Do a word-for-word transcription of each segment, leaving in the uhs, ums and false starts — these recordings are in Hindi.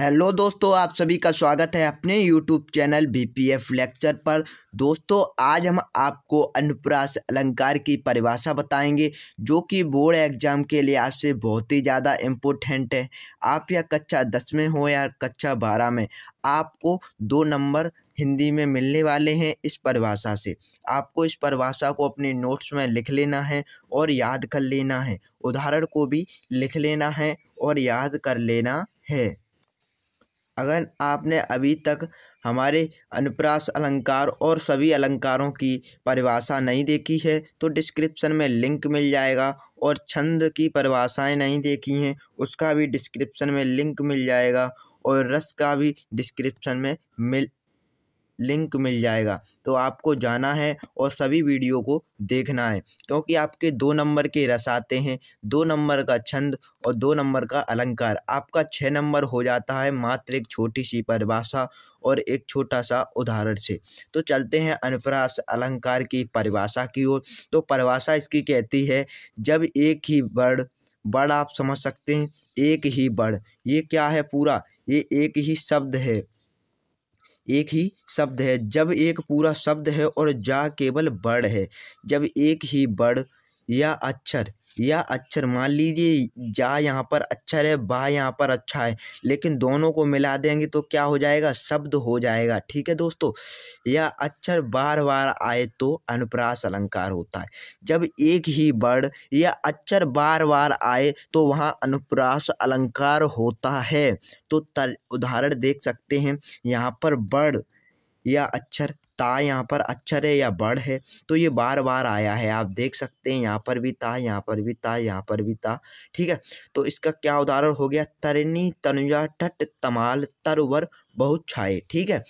हेलो दोस्तों, आप सभी का स्वागत है अपने यूट्यूब चैनल बीपीएफ लेक्चर पर। दोस्तों आज हम आपको अनुप्रास अलंकार की परिभाषा बताएंगे जो कि बोर्ड एग्जाम के लिए आपसे बहुत ही ज़्यादा इम्पोर्टेंट है। आप या कक्षा दस में हो या कक्षा बारह में, आपको दो नंबर हिंदी में मिलने वाले हैं इस परिभाषा से। आपको इस परिभाषा को अपने नोट्स में लिख लेना है और याद कर लेना है। उदाहरण को भी लिख लेना है और याद कर लेना है। अगर आपने अभी तक हमारे अनुप्रास अलंकार और सभी अलंकारों की परिभाषा नहीं देखी है तो डिस्क्रिप्शन में लिंक मिल जाएगा, और छंद की परिभाषाएं नहीं देखी हैं उसका भी डिस्क्रिप्शन में लिंक मिल जाएगा, और रस का भी डिस्क्रिप्शन में मिल लिंक मिल जाएगा। तो आपको जाना है और सभी वीडियो को देखना है, क्योंकि आपके दो नंबर के रस आते हैं, दो नंबर का छंद और दो नंबर का अलंकार। आपका छः नंबर हो जाता है मात्र एक छोटी सी परिभाषा और एक छोटा सा उदाहरण से। तो चलते हैं अनुप्रास अलंकार की परिभाषा की ओर। तो परिभाषा इसकी कहती है, जब एक ही वर्ड वर्ड आप समझ सकते हैं, एक ही वर्ड ये क्या है पूरा, ये एक ही शब्द है, एक ही शब्द है। जब एक पूरा शब्द है और जा केवल वर्ड है, जब एक ही वर्ड या अक्षर या अक्षर मान लीजिए जा यहाँ पर अक्षर है, बा यहाँ पर अच्छा है, लेकिन दोनों को मिला देंगे तो क्या हो जाएगा, शब्द हो जाएगा। ठीक है दोस्तों, या अक्षर बार बार आए तो अनुप्रास अलंकार होता है। जब एक ही वर्ड या अक्षर बार बार आए तो वहाँ अनुप्रास अलंकार होता है। तो उदाहरण देख सकते हैं, यहाँ पर वर्ड या अक्षर, ता यहाँ पर अक्षर है या वर्ड है, तो ये बार बार आया है। आप देख सकते हैं यहाँ पर भी ता, यहाँ पर भी ता, यहाँ पर भी ता। ठीक है, तो इसका क्या उदाहरण हो गया, तरनी तनुजा टट तमाल तरवर बहुत छाए। ठीक है,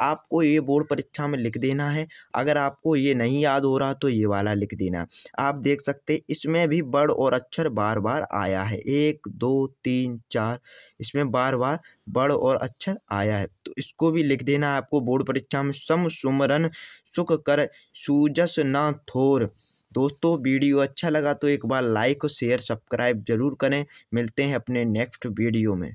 आपको ये बोर्ड परीक्षा में लिख देना है। अगर आपको ये नहीं याद हो रहा तो ये वाला लिख देना। आप देख सकते हैं इसमें भी वर्ड और अक्षर बार बार आया है, एक दो तीन चार, इसमें बार बार वर्ड और अक्षर आया है, तो इसको भी लिख देना है आपको बोर्ड परीक्षा में। सम सुमरन सुख कर सूजस ना थोर। दोस्तों वीडियो अच्छा लगा तो एक बार लाइक शेयर सब्सक्राइब जरूर करें। मिलते हैं अपने नेक्स्ट वीडियो में।